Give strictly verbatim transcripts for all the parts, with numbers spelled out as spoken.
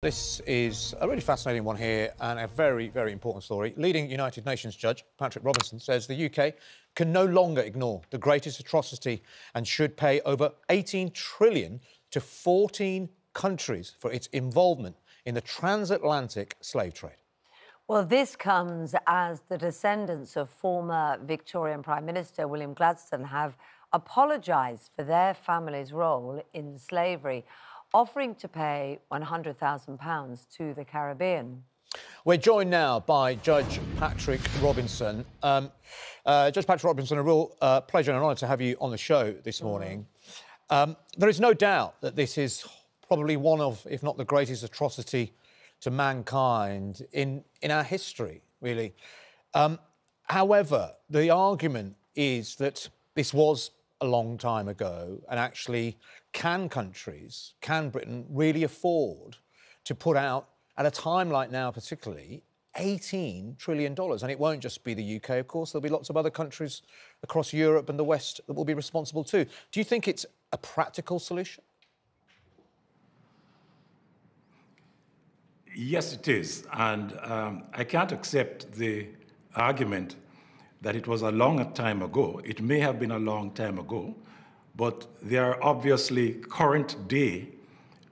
This is a really fascinating one here and a very, very important story. Leading United Nations judge Patrick Robinson says the U K can no longer ignore the greatest atrocity and should pay over eighteen trillion to fourteen countries for its involvement in the transatlantic slave trade. Well, this comes as the descendants of former Victorian Prime Minister William Gladstone have apologised for their family's role in slavery, offering to pay one hundred thousand pounds to the Caribbean. We're joined now by Judge Patrick Robinson. Um, uh, Judge Patrick Robinson, a real uh, pleasure and an honour to have you on the show this morning. Mm. Um, there is no doubt that this is probably one of, if not the greatest atrocity to mankind in, in our history, really. Um, however, the argument is that this was a long time ago, and actually can countries, can Britain really afford to put out, at a time like now particularly, eighteen trillion dollars? And it won't just be the U K, of course. There'll be lots of other countries across Europe and the West that will be responsible too. Do you think it's a practical solution? Yes, it is. And um, I can't accept the argument that it was a long time ago. It may have been a long time ago, but there are obviously current-day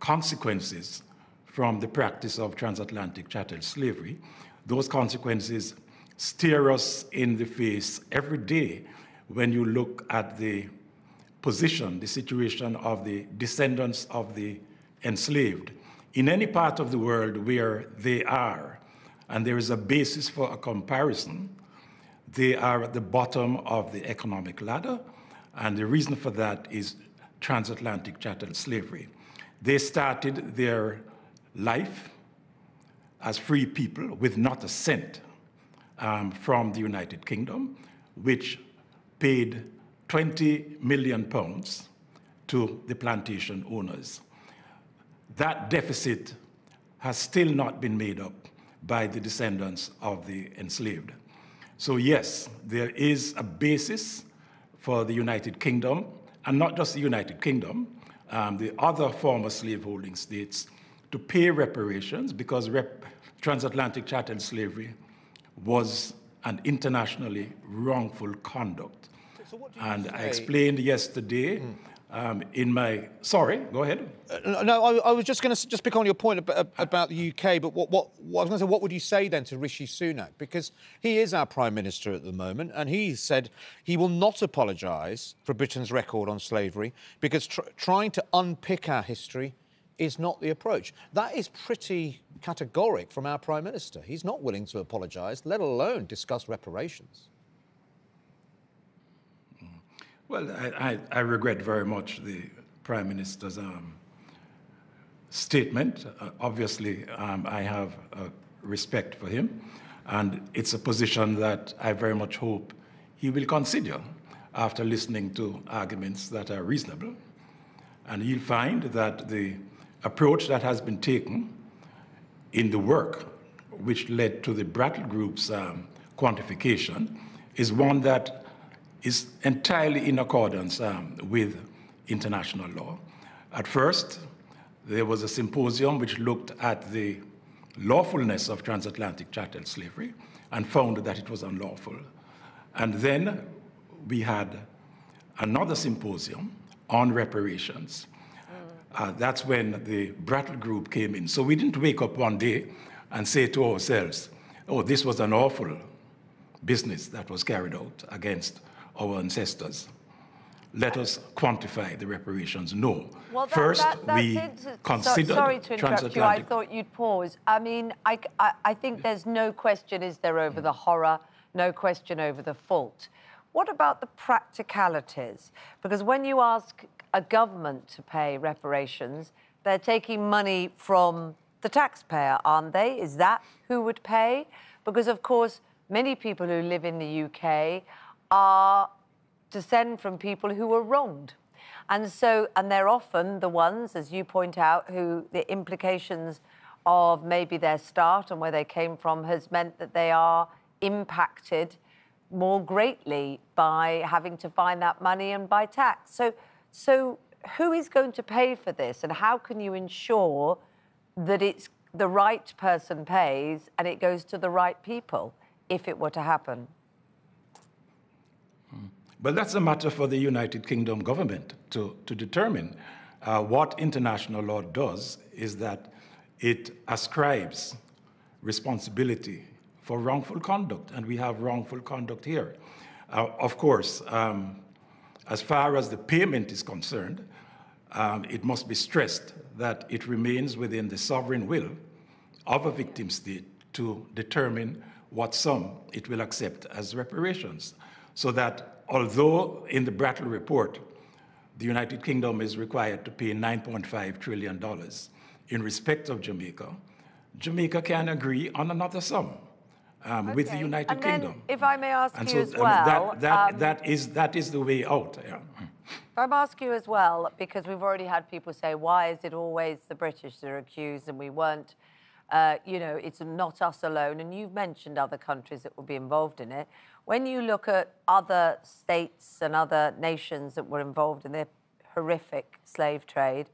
consequences from the practice of transatlantic chattel slavery. Those consequences stare us in the face every day when you look at the position, the situation of the descendants of the enslaved in any part of the world where they are, and there is a basis for a comparison. They are at the bottom of the economic ladder, and the reason for that is transatlantic chattel slavery. They started their life as free people with not a cent um, from the United Kingdom, which paid twenty million pounds to the plantation owners. That deficit has still not been made up by the descendants of the enslaved. So yes, there is a basis for the United Kingdom, and not just the United Kingdom, um, the other former slaveholding states, to pay reparations, because rep transatlantic chattel slavery was an internationally wrongful conduct. So what do you and say? I explained yesterday mm. um, in my... Sorry, go ahead. Uh, no, I, I was just going to just pick on your point about, about the U K, but what, what, what, I was going to say, what would you say then to Rishi Sunak? Because he is our Prime Minister at the moment, and he said he will not apologise for Britain's record on slavery, because tr trying to unpick our history is not the approach. That is pretty categoric from our Prime Minister. He's not willing to apologise, let alone discuss reparations. Well, I, I, I regret very much the Prime Minister's um, statement. Uh, obviously, um, I have uh, respect for him, and it's a position that I very much hope he will consider after listening to arguments that are reasonable. And you'll find that the approach that has been taken in the work which led to the Brattle Group's um, quantification is one that is entirely in accordance um, with international law. At first, there was a symposium which looked at the lawfulness of transatlantic chattel slavery and found that it was unlawful. And then we had another symposium on reparations. Mm. Uh, that's when the Brattle Group came in. So we didn't wake up one day and say to ourselves, oh, this was an awful business that was carried out against our ancestors. Let us quantify the reparations. No. Well, that, First, that, we considered... So, sorry to interrupt you. I thought you'd pause. I mean, I, I, I think there's no question, is there, over mm. the horror, no question over the fault. What about the practicalities? Because when you ask a government to pay reparations, they're taking money from the taxpayer, aren't they? Is that who would pay? Because, of course, many people who live in the U K are descend from people who were wronged. And so, and they're often the ones, as you point out, who the implications of maybe their start and where they came from has meant that they are impacted more greatly by having to find that money and by tax. So, so who is going to pay for this, and how can you ensure that it's the right person pays and it goes to the right people, if it were to happen. Well, that's a matter for the United Kingdom government to, to determine. Uh, what international law does is that it ascribes responsibility for wrongful conduct, and we have wrongful conduct here. Uh, of course, um, as far as the payment is concerned, um, it must be stressed that it remains within the sovereign will of a victim state to determine what sum it will accept as reparations. So that although in the Brattle report, the United Kingdom is required to pay nine point five trillion dollars in respect of Jamaica, Jamaica can agree on another sum um, okay. with the United and Kingdom. Then, if I may ask and you so, as well... That, that, um, that, is, that is the way out. Yeah. If I'm asking you as well, because we've already had people say, why is it always the British that are accused and we weren't, uh, you know, it's not us alone, and you've mentioned other countries that will be involved in it. When you look at other states and other nations that were involved in the horrific slave trade,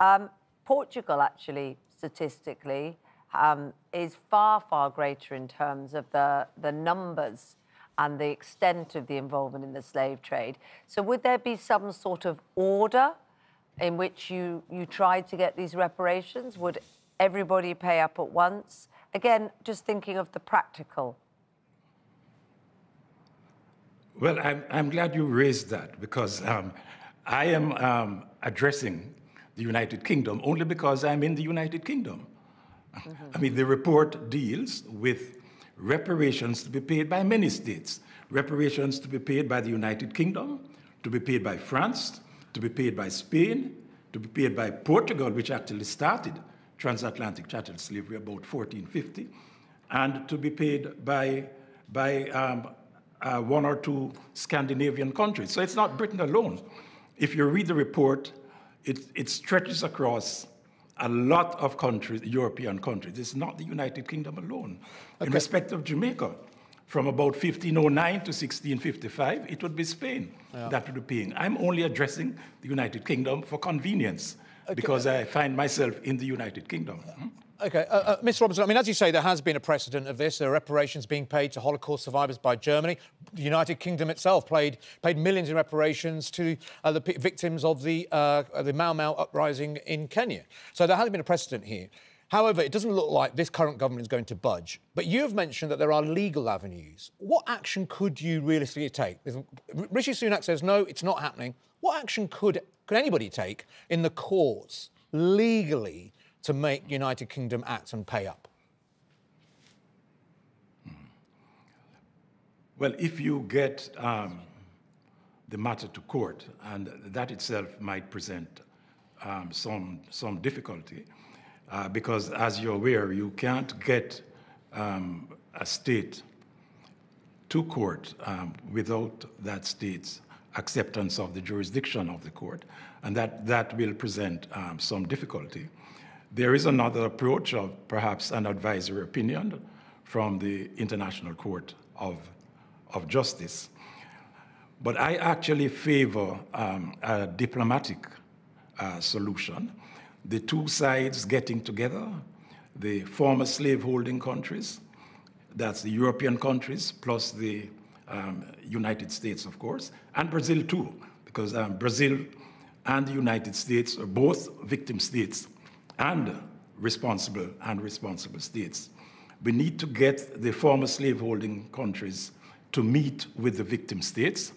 um, Portugal actually, statistically, um, is far, far greater in terms of the, the numbers and the extent of the involvement in the slave trade. So would there be some sort of order in which you, you tried to get these reparations? Would everybody pay up at once? Again, just thinking of the practical. Well, I'm, I'm glad you raised that, because um, I am um, addressing the United Kingdom only because I'm in the United Kingdom. Mm-hmm. I mean, the report deals with reparations to be paid by many states, reparations to be paid by the United Kingdom, to be paid by France, to be paid by Spain, to be paid by Portugal, which actually started transatlantic chattel slavery about fourteen fifty, and to be paid by, by um, Uh, one or two Scandinavian countries. So it's not Britain alone. If you read the report, it, it stretches across a lot of countries, European countries. It's not the United Kingdom alone. Okay. In respect of Jamaica, from about fifteen oh nine to sixteen fifty-five, it would be Spain yeah. that would be paying. I'm only addressing the United Kingdom for convenience okay. because I find myself in the United Kingdom. Yeah. Hmm? OK, uh, uh, Miz Robinson, I mean, as you say, there has been a precedent of this. There are reparations being paid to Holocaust survivors by Germany. The United Kingdom itself paid, paid millions in reparations to uh, the victims of the, uh, the Mau Mau uprising in Kenya. So there has been a precedent here. However, it doesn't look like this current government is going to budge. But you've mentioned that there are legal avenues. What action could you realistically take? If Rishi Sunak says, no, it's not happening. What action could, could anybody take in the courts legally to make United Kingdom act and pay up? Well, if you get um, the matter to court, and that itself might present um, some, some difficulty, uh, because as you're aware, you can't get um, a state to court um, without that state's acceptance of the jurisdiction of the court, and that, that will present um, some difficulty. There is another approach of perhaps an advisory opinion from the International Court of, of Justice. But I actually favor um, a diplomatic uh, solution. The two sides getting together, the former slaveholding countries, that's the European countries, plus the um, United States, of course, and Brazil too, because um, Brazil and the United States are both victim states and responsible and responsible states. We need to get the former slaveholding countries to meet with the victim states.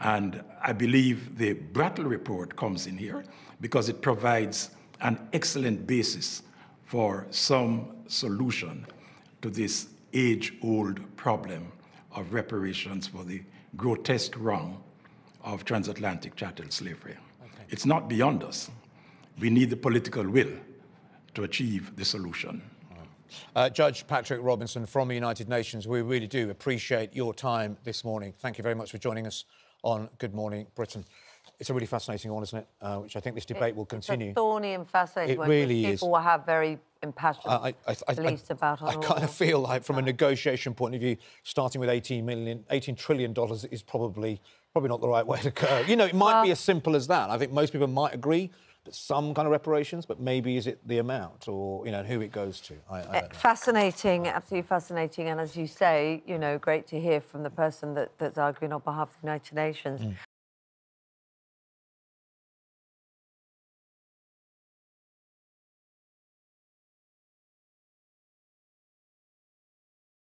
And I believe the Brattle report comes in here because it provides an excellent basis for some solution to this age-old problem of reparations for the grotesque wrong of transatlantic chattel slavery. Okay. It's not beyond us. We need the political will to achieve the solution. Uh, Judge Patrick Robinson from the United Nations, we really do appreciate your time this morning. Thank you very much for joining us on Good Morning Britain. It's a really fascinating one, isn't it? Uh, which I think this debate it, will continue. It's a thorny and fascinating it one. It really is. People will have very impassioned I, I, I, beliefs I, I, about all I kind of feel like, from a negotiation point of view, starting with eighteen million, eighteen trillion dollars is probably, probably not the right way to go. You know, it might well, be as simple as that. I think most people might agree some kind of reparations, but maybe is it the amount or, you know, who it goes to? I, I don't know. Fascinating, absolutely fascinating. And as you say, you know, great to hear from the person that, that's arguing on behalf of the United Nations. Mm.